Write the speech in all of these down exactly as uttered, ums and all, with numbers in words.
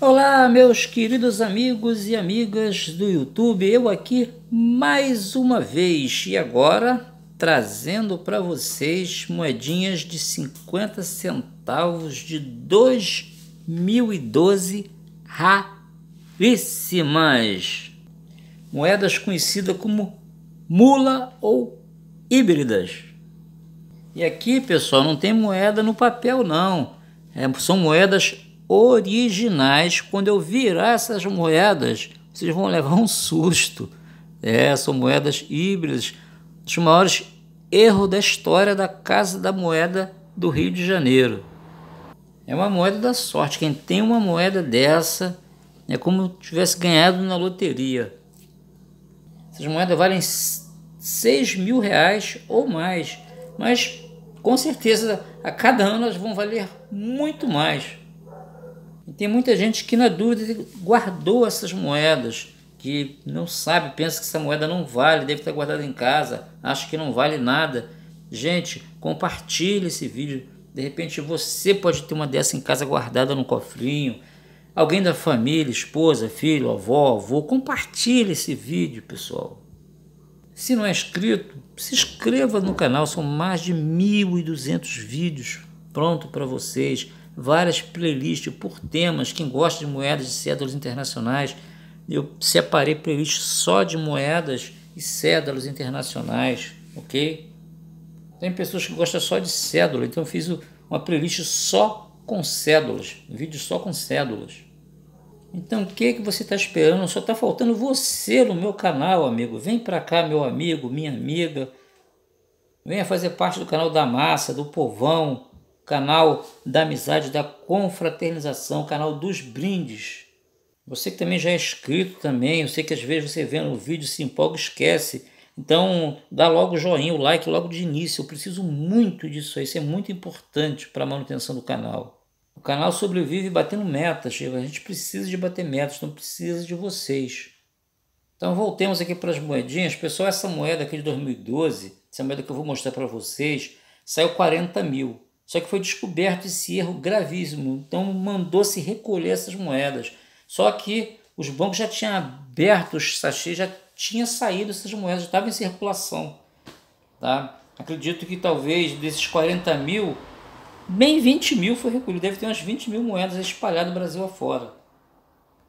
Olá, meus queridos amigos e amigas do YouTube, eu aqui mais uma vez e agora trazendo para vocês moedinhas de cinquenta centavos de dois mil e doze raríssimas, moedas conhecidas como mula ou híbridas. E aqui, pessoal, não tem moeda no papel não, é, são moedas originais. Quando eu virar essas moedas, vocês vão levar um susto. É, são moedas híbridas, um dos maiores erros da história da Casa da Moeda do Rio de Janeiro. É uma moeda da sorte, quem tem uma moeda dessa é como tivesse ganhado na loteria. Essas moedas valem seis mil reais ou mais, mas com certeza a cada ano elas vão valer muito mais. E tem muita gente que na dúvida guardou essas moedas, que não sabe, pensa que essa moeda não vale, deve estar guardada em casa, acha que não vale nada. Gente, compartilhe esse vídeo, de repente você pode ter uma dessa em casa guardada no cofrinho, alguém da família, esposa, filho, avó, avô. Compartilhe esse vídeo, pessoal. Se não é inscrito, se inscreva no canal, são mais de mil e duzentos vídeos pronto para vocês, várias playlists por temas. Quem gosta de moedas de cédulas internacionais, eu separei playlist só de moedas e cédulas internacionais, ok? Tem pessoas que gostam só de cédula, então eu fiz uma playlist só com cédulas, um vídeo só com cédulas. Então o que, que você está esperando? Só está faltando você no meu canal, amigo. Vem para cá, meu amigo, minha amiga. Venha fazer parte do canal da massa, do povão, canal da amizade, da confraternização, canal dos brindes. Você que também já é inscrito também, eu sei que às vezes você vê no vídeo, se empolga, esquece. Então dá logo o joinha, o like logo de início. Eu preciso muito disso aí, isso é muito importante para a manutenção do canal. O canal sobrevive batendo metas, a gente precisa de bater metas, não precisa de vocês. Então voltemos aqui para as moedinhas. Pessoal, essa moeda aqui de dois mil e doze, essa moeda que eu vou mostrar para vocês, saiu quarenta mil. Só que foi descoberto esse erro gravíssimo, então mandou-se recolher essas moedas. Só que os bancos já tinham aberto os sachês, já tinha saído essas moedas, já estavam em circulação. Tá? Acredito que talvez desses quarenta mil... bem vinte mil foi recolhido, deve ter umas vinte mil moedas espalhadas no Brasil afora.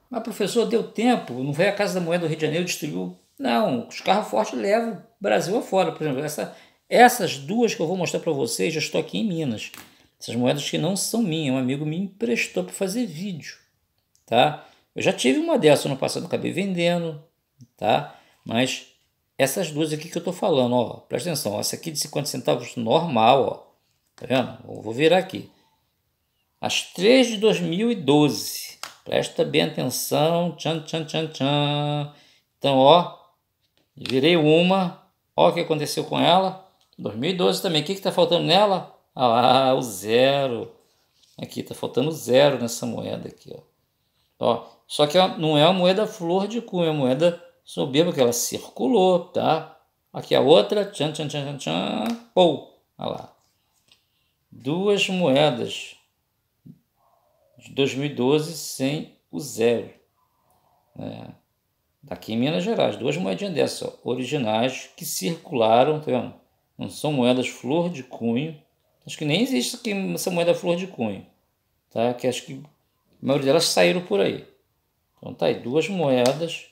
Mas professor, deu tempo, não veio a Casa da Moeda do Rio de Janeiro, distribuiu? Não, os carros fortes levam o Brasil afora. Por exemplo, essa, essas duas que eu vou mostrar para vocês, já estou aqui em Minas. Essas moedas que não são minhas, um amigo me emprestou para fazer vídeo. Tá? Eu já tive uma dessas no passado, acabei vendendo. Tá? Mas essas duas aqui que eu estou falando, ó, presta atenção, essa aqui de cinquenta centavos normal, ó. Tá vendo? Eu vou virar aqui. As três de dois mil e doze. Presta bem atenção. Tchan, tchan, tchan, tchan. Então, ó. Virei uma. Ó o que aconteceu com ela. dois mil e doze também. O que que tá faltando nela? Ah lá, o zero. Aqui, tá faltando zero nessa moeda aqui, ó. Ó, só que ela não é uma moeda flor de cunho. É uma moeda soberba, que ela circulou, tá? Aqui a outra. Tchan, tchan, tchan, tchan, tchan. Pou. Ah lá. Duas moedas de dois mil e doze sem o zero. É. Daqui em Minas Gerais, duas moedinhas dessas, ó, originais, que circularam, tá vendo? Não são moedas flor de cunho. Acho que nem existe aqui essa moeda flor de cunho. Tá? Que acho que a maioria delas saíram por aí. Então tá aí, duas moedas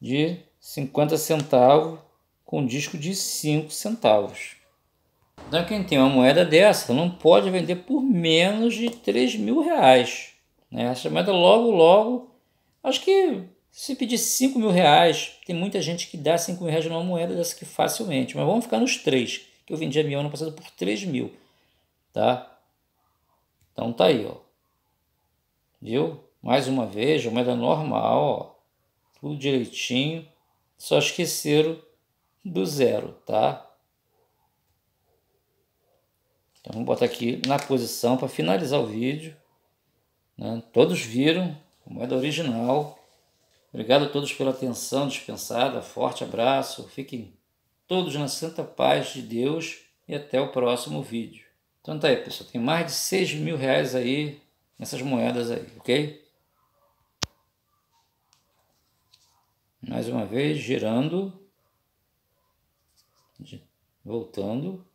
de cinquenta centavos com disco de cinco centavos. Então quem tem uma moeda dessa não pode vender por menos de três mil reais, né? Essa moeda logo logo, acho que se pedir cinco mil reais, tem muita gente que dá cinco mil reais numa moeda dessa aqui facilmente. Mas vamos ficar nos três, que eu vendi a minha ano passado por três mil, tá? Então tá aí, ó. Viu? Mais uma vez, moeda normal, ó. Tudo direitinho, só esqueceram do zero, tá? Então vamos botar aqui na posição para finalizar o vídeo, né? Todos viram, moeda original. Obrigado a todos pela atenção dispensada, forte abraço, fiquem todos na santa paz de Deus e até o próximo vídeo. Então tá aí, pessoal, tem mais de seis mil reais aí essas moedas aí, ok? Mais uma vez, girando, voltando.